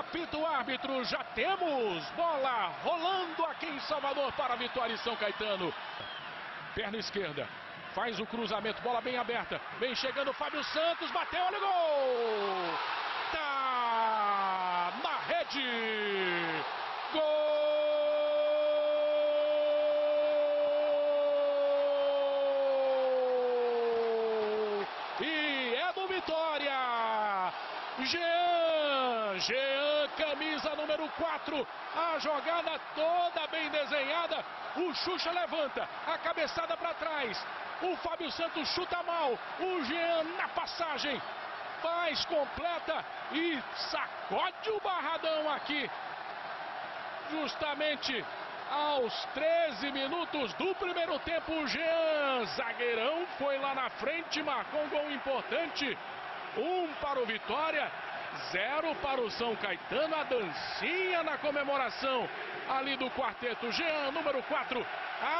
Apita o árbitro, já temos bola rolando aqui em Salvador para Vitória e São Caetano. Perna esquerda, faz o cruzamento, bola bem aberta, vem chegando Fábio Santos, bateu, olha o gol! Tá na rede! Gol! E é do Vitória! Jean, camisa número 4, a jogada toda bem desenhada, o Xuxa levanta, a cabeçada para trás, o Fábio Santos chuta mal, o Jean na passagem, faz, completa e sacode o Barradão aqui, justamente aos 13 minutos do primeiro tempo, o Jean, zagueirão, foi lá na frente, marcou um gol importante, 1 para o Vitória, 0 para o São Caetano, a dancinha na comemoração ali do quarteto. Jean, número 4,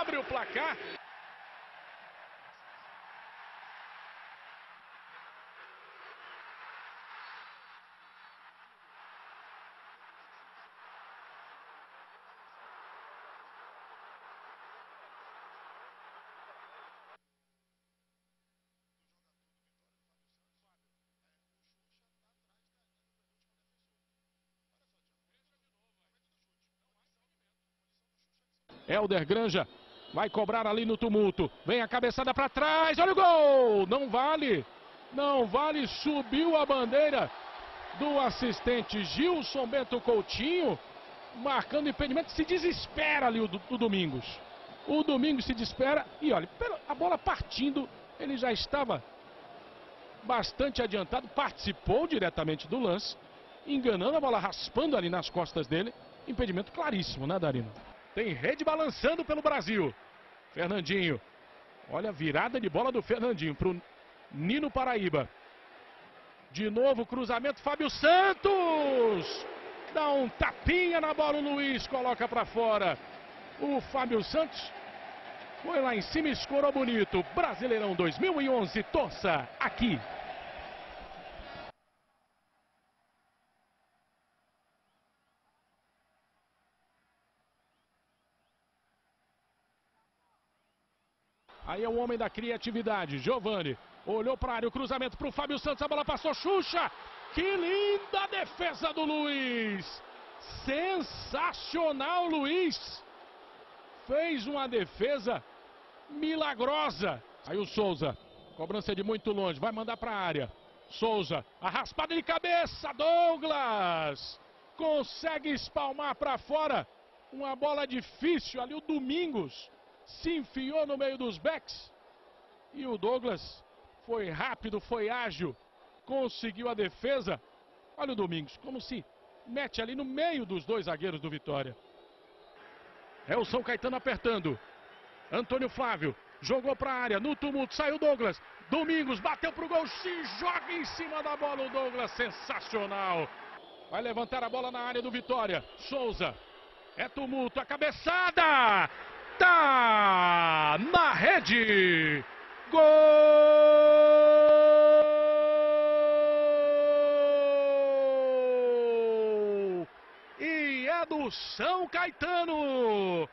abre o placar. Elder Granja vai cobrar ali no tumulto. Vem a cabeçada para trás. Olha o gol! Não vale. Não vale. Subiu a bandeira do assistente Gilson Betno Coutinho. Marcando impedimento. Se desespera ali o Domingos. O Domingos se desespera. E olha, a bola partindo. Ele já estava bastante adiantado. Participou diretamente do lance. Enganando a bola, raspando ali nas costas dele. Impedimento claríssimo, né, Darino? Tem rede balançando pelo Brasil. Fernandinho. Olha a virada de bola do Fernandinho para o Nino Paraíba. De novo cruzamento, Fábio Santos. Dá um tapinha na bola, o Luiz coloca para fora. O Fábio Santos foi lá em cima e escorou bonito. Brasileirão 2011, torça aqui. Aí é o homem da criatividade, Geovanni, olhou para a área, o cruzamento para o Fábio Santos, a bola passou, Xuxa, que linda defesa do Luiz, sensacional Luiz, fez uma defesa milagrosa, aí o Souza, cobrança de muito longe, vai mandar para a área, Souza, a raspada de cabeça, Douglas, consegue espalmar para fora, uma bola difícil, ali o Domingos, se enfiou no meio dos backs e o Douglas foi rápido, foi ágil, conseguiu a defesa. Olha o Domingos, como se mete ali no meio dos dois zagueiros do Vitória. É o São Caetano apertando. Antônio Flávio jogou para a área, no tumulto, saiu Douglas. Domingos bateu para o gol, se joga em cima da bola o Douglas, sensacional. Vai levantar a bola na área do Vitória. Souza, é tumulto, a cabeçada... Tá na rede, gol! E é do São Caetano,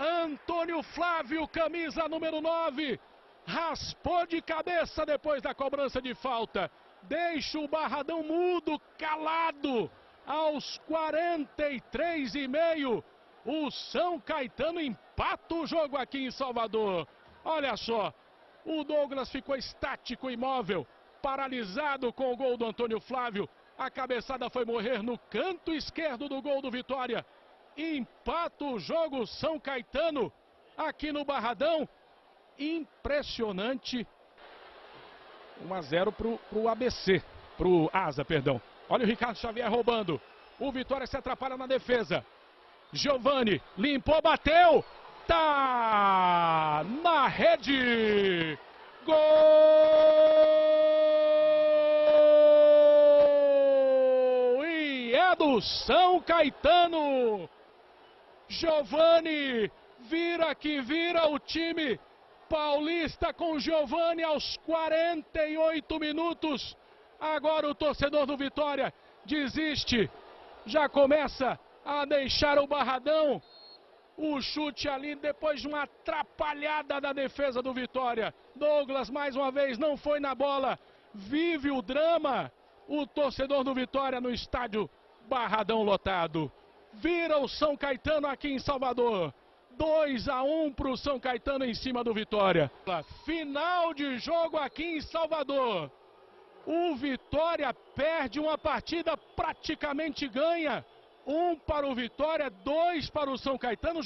Antônio Flávio, camisa número 9, raspou de cabeça depois da cobrança de falta, deixa o Barradão mudo, calado, aos 43,5, o São Caetano empata o jogo aqui em Salvador. Olha só, o Douglas ficou estático, imóvel, paralisado com o gol do Antônio Flávio. A cabeçada foi morrer no canto esquerdo do gol do Vitória. Empata o jogo São Caetano aqui no Barradão. Impressionante. 1 a 0 pro Asa. Olha o Ricardo Xavier roubando. O Vitória se atrapalha na defesa. Geovanni limpou, bateu, tá na rede, gol, e é do São Caetano, Geovanni, vira que vira o time paulista com Geovanni aos 48 minutos, agora o torcedor do Vitória desiste. já começa a deixar o Barradão. O chute ali depois de uma atrapalhada da defesa do Vitória. Douglas mais uma vez não foi na bola. Vive o drama. O torcedor do Vitória no estádio Barradão lotado. Vira o São Caetano aqui em Salvador. 2-1 para o São Caetano em cima do Vitória. Final de jogo aqui em Salvador. O Vitória perde uma partida, praticamente ganha. 1 para o Vitória, 2 para o São Caetano.